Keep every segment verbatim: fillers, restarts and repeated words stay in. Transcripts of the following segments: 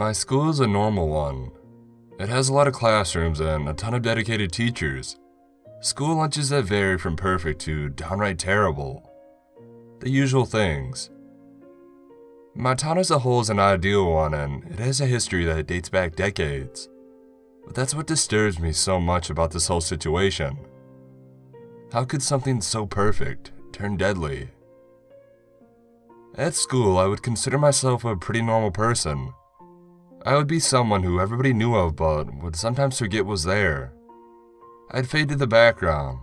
My school is a normal one. It has a lot of classrooms and a ton of dedicated teachers. School lunches that vary from perfect to downright terrible. The usual things. My town as a whole is an ideal one, and it has a history that dates back decades. But that's what disturbs me so much about this whole situation. How could something so perfect turn deadly? At school, I would consider myself a pretty normal person. I would be someone who everybody knew of but would sometimes forget was there. I'd fade to the background.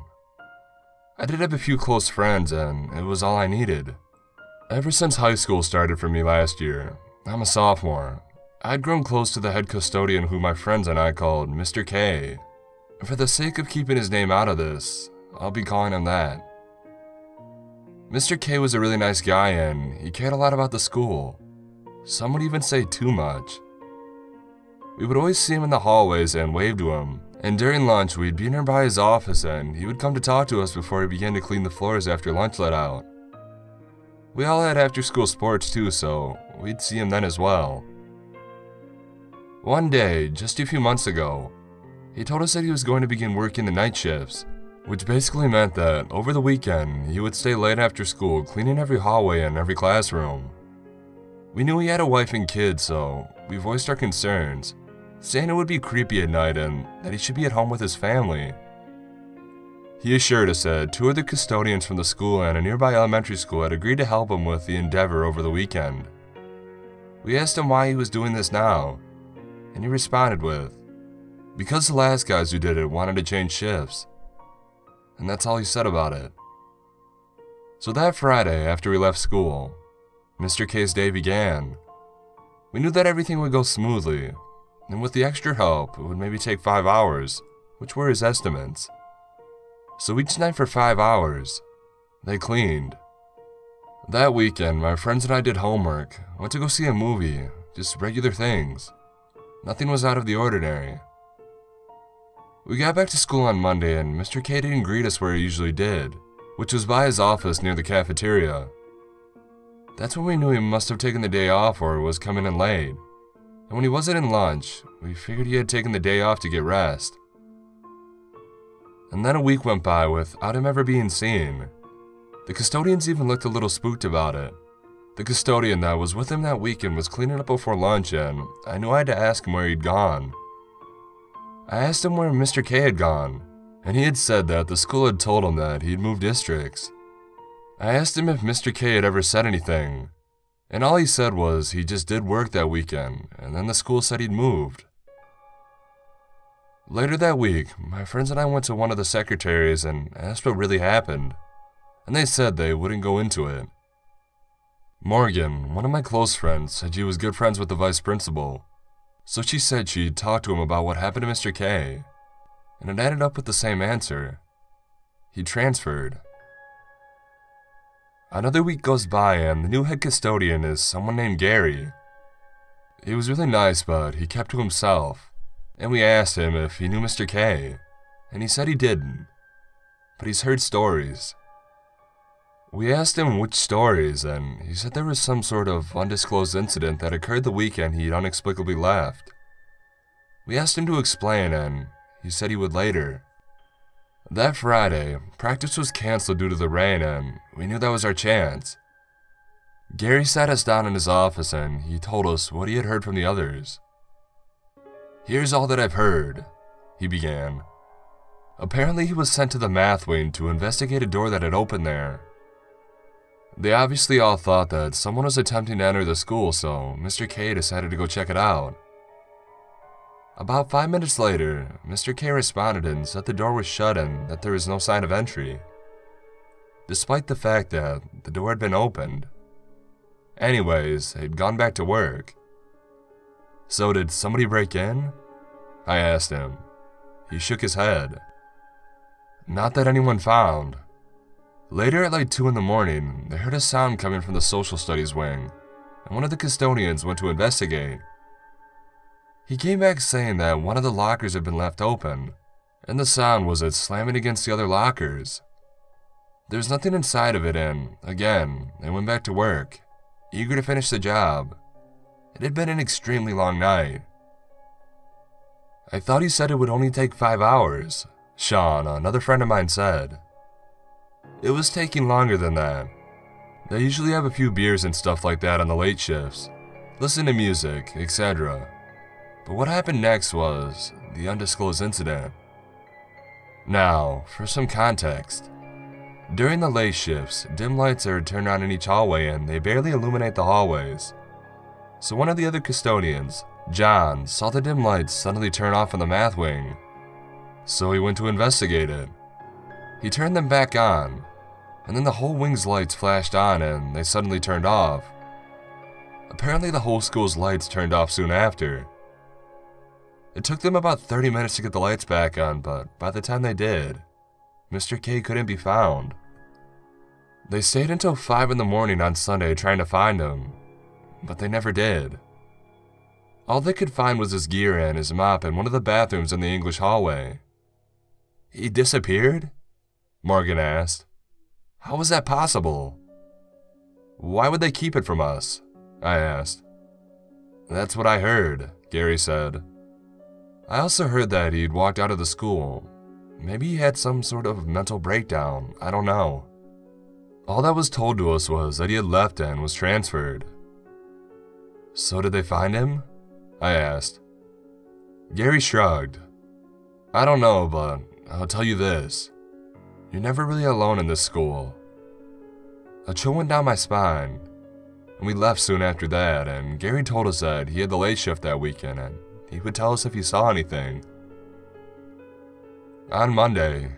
I did have a few close friends and it was all I needed. Ever since high school started for me last year, I'm a sophomore, I'd grown close to the head custodian who my friends and I called Mister K. For the sake of keeping his name out of this, I'll be calling him that. Mister K was a really nice guy and he cared a lot about the school. Some would even say too much. We would always see him in the hallways and wave to him, and during lunch we'd be nearby his office and he would come to talk to us before he began to clean the floors after lunch let out. We all had after-school sports too, so we'd see him then as well. One day, just a few months ago, he told us that he was going to begin working the night shifts, which basically meant that over the weekend he would stay late after school cleaning every hallway and every classroom. We knew he had a wife and kids, so we voiced our concerns, saying it would be creepy at night and that he should be at home with his family. He assured us that two other custodians from the school and a nearby elementary school had agreed to help him with the endeavor over the weekend. We asked him why he was doing this now, and he responded with, "Because the last guys who did it wanted to change shifts." And that's all he said about it. So that Friday after we left school, Mister K's day began. We knew that everything would go smoothly, and with the extra help, it would maybe take five hours, which were his estimates. So each night for five hours, they cleaned. That weekend, my friends and I did homework, went to go see a movie, just regular things. Nothing was out of the ordinary. We got back to school on Monday and Mister K didn't greet us where he usually did, which was by his office near the cafeteria. That's when we knew he must have taken the day off or was coming in late. And when he wasn't in lunch, we figured he had taken the day off to get rest. And then a week went by without him ever being seen. The custodians even looked a little spooked about it. The custodian that was with him that weekend was cleaning up before lunch and I knew I had to ask him where he'd gone. I asked him where Mister K had gone, and he had said that the school had told him that he'd moved districts. I asked him if Mister K had ever said anything, and all he said was he just did work that weekend, and then the school said he'd moved. Later that week, my friends and I went to one of the secretaries and asked what really happened, and they said they wouldn't go into it. Morgan, one of my close friends, said she was good friends with the vice principal, so she said she'd talk to him about what happened to Mister K, and it ended up with the same answer. He transferred. Another week goes by and the new head custodian is someone named Gary. He was really nice, but he kept to himself, and we asked him if he knew Mister K, and he said he didn't, but he's heard stories. We asked him which stories, and he said there was some sort of undisclosed incident that occurred the weekend he'd inexplicably left. We asked him to explain, and he said he would later. That Friday, practice was canceled due to the rain and we knew that was our chance. Gary sat us down in his office and he told us what he had heard from the others. "Here's all that I've heard," he began. Apparently he was sent to the math wing to investigate a door that had opened there. They obviously all thought that someone was attempting to enter the school, so Mister K decided to go check it out. About five minutes later, Mister K responded and said the door was shut and that there was no sign of entry, despite the fact that the door had been opened. Anyways, they'd gone back to work. "So did somebody break in?" I asked him. He shook his head. "Not that anyone found." Later at like two in the morning, they heard a sound coming from the social studies wing, and one of the custodians went to investigate. He came back saying that one of the lockers had been left open, and the sound was it slamming against the other lockers. There's nothing inside of it and, again, they went back to work, eager to finish the job, It had been an extremely long night. I thought he said it would only take five hours, Sean, another friend of mine, said. It was taking longer than that. They usually have a few beers and stuff like that on the late shifts, listen to music, et cetera. But what happened next was the undisclosed incident. Now, for some context. During the late shifts, dim lights are turned on in each hallway and they barely illuminate the hallways. So one of the other custodians, John, saw the dim lights suddenly turn off in the math wing. So he went to investigate it. He turned them back on, and then the whole wing's lights flashed on and they suddenly turned off. Apparently the whole school's lights turned off soon after. It took them about thirty minutes to get the lights back on, but by the time they did, Mister K couldn't be found. They stayed until five in the morning on Sunday trying to find him, but they never did. All they could find was his gear and his mop in one of the bathrooms in the English hallway. He disappeared? Morgan asked. How was that possible? Why would they keep it from us? I asked. That's what I heard, Gary said. I also heard that he'd walked out of the school. Maybe he had some sort of mental breakdown, I don't know. All that was told to us was that he had left and was transferred. So did they find him? I asked. Gary shrugged. I don't know, but I'll tell you this. You're never really alone in this school. A chill went down my spine, and we left soon after that, and Gary told us that he had the late shift that weekend, and he would tell us if he saw anything. On Monday,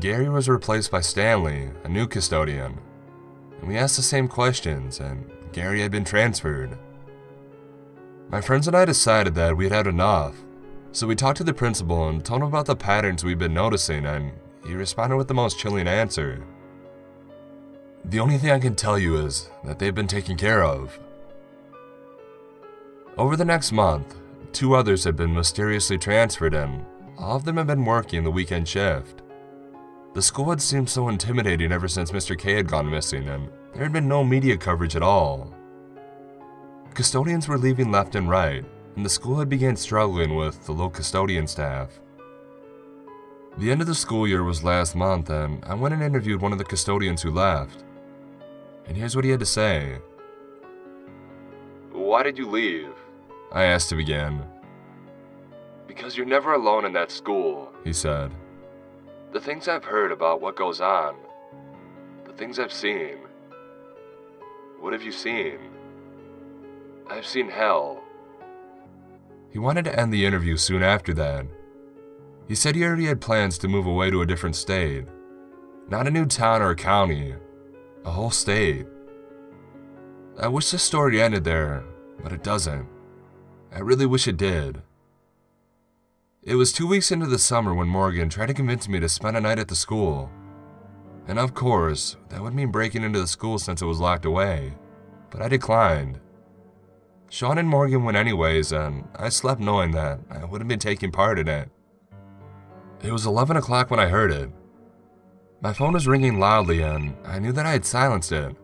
Gary was replaced by Stanley, a new custodian, and we asked the same questions, and Gary had been transferred. My friends and I decided that we'd had enough, so we talked to the principal and told him about the patterns we'd been noticing, and he responded with the most chilling answer. The only thing I can tell you is that they've been taken care of. Over the next month, two others had been mysteriously transferred and all of them had been working the weekend shift. The school had seemed so intimidating ever since Mister K had gone missing and there had been no media coverage at all. Custodians were leaving left and right and the school had began struggling with the low custodian staff. The end of the school year was last month and I went and interviewed one of the custodians who left. And here's what he had to say. Why did you leave? I asked to begin. Because you're never alone in that school, he said. The things I've heard about what goes on, the things I've seen. What have you seen? I've seen hell. He wanted to end the interview soon after that. He said he already had plans to move away to a different state. Not a new town or a county, a whole state. I wish this story ended there, but it doesn't. I really wish it did. It was two weeks into the summer when Morgan tried to convince me to spend a night at the school. And of course, that would mean breaking into the school since it was locked away, but I declined. Sean and Morgan went anyways, and I slept knowing that I wouldn't be taking part in it. It was eleven o'clock when I heard it. My phone was ringing loudly and I knew that I had silenced it.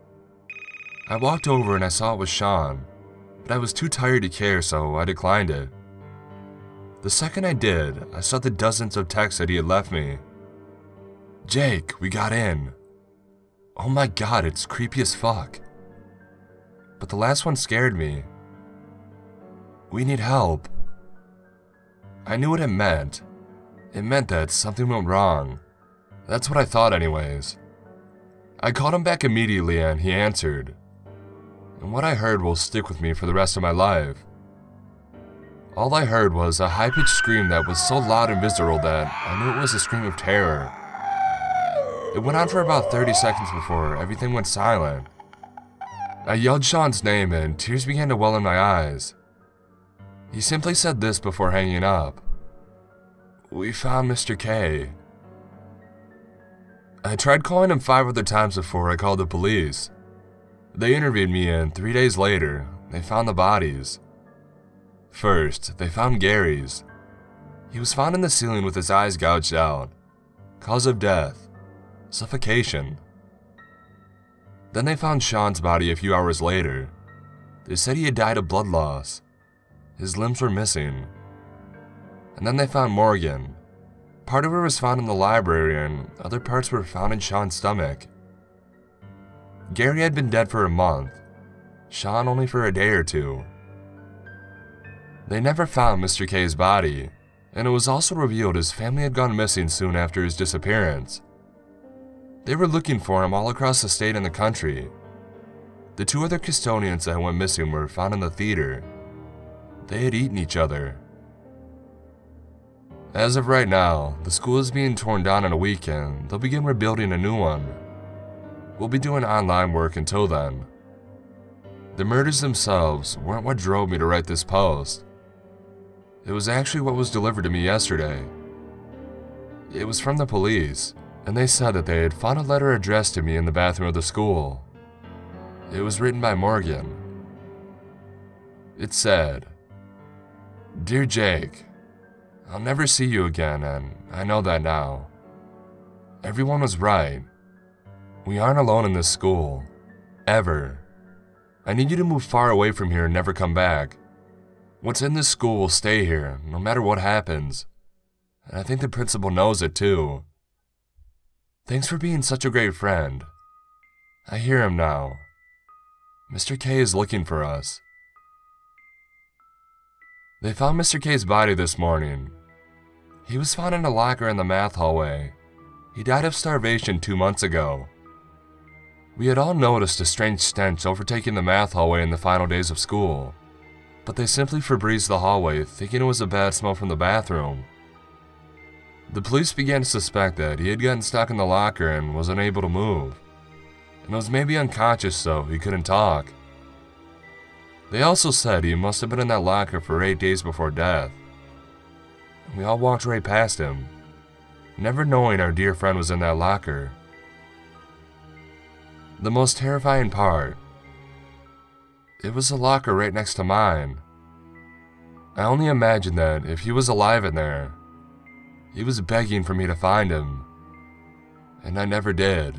I walked over and I saw it was Sean, but I was too tired to care, so I declined it. The second I did, I saw the dozens of texts that he had left me. Jake, we got in. Oh my god, it's creepy as fuck. But the last one scared me. We need help. I knew what it meant. It meant that something went wrong. That's what I thought anyways. I called him back immediately and he answered. And what I heard will stick with me for the rest of my life. All I heard was a high-pitched scream that was so loud and visceral that I knew it was a scream of terror. It went on for about thirty seconds before everything went silent. I yelled Sean's name and tears began to well in my eyes. He simply said this before hanging up. We found Mister K. I tried calling him five other times before I called the police. They interviewed me and three days later, they found the bodies. First, they found Gary's. He was found in the ceiling with his eyes gouged out. Cause of death, suffocation. Then they found Sean's body a few hours later. They said he had died of blood loss. His limbs were missing. And then they found Morgan. Part of her was found in the library and other parts were found in Sean's stomach. Gary had been dead for a month, Sean only for a day or two. They never found Mister K's body, and it was also revealed his family had gone missing soon after his disappearance. They were looking for him all across the state and the country. The two other custodians that went missing were found in the theater. They had eaten each other. As of right now, the school is being torn down in a week and they'll begin rebuilding a new one. We'll be doing online work until then. The murders themselves weren't what drove me to write this post. It was actually what was delivered to me yesterday. It was from the police, and they said that they had found a letter addressed to me in the bathroom of the school. It was written by Morgan. It said, "Dear Jake, I'll never see you again, and I know that now. Everyone was right. We aren't alone in this school. Ever. I need you to move far away from here and never come back. What's in this school will stay here, no matter what happens. And I think the principal knows it too. Thanks for being such a great friend. I hear him now. Mister K is looking for us." They found Mister K's body this morning. He was found in a locker in the math hallway. He died of starvation two months ago. We had all noticed a strange stench overtaking the math hallway in the final days of school, but they simply Febreze the hallway thinking it was a bad smell from the bathroom. The police began to suspect that he had gotten stuck in the locker and was unable to move, and was maybe unconscious so he couldn't talk. They also said he must have been in that locker for eight days before death. We all walked right past him, never knowing our dear friend was in that locker. The most terrifying part, it was a locker right next to mine. I only imagined that if he was alive in there, he was begging for me to find him, and I never did.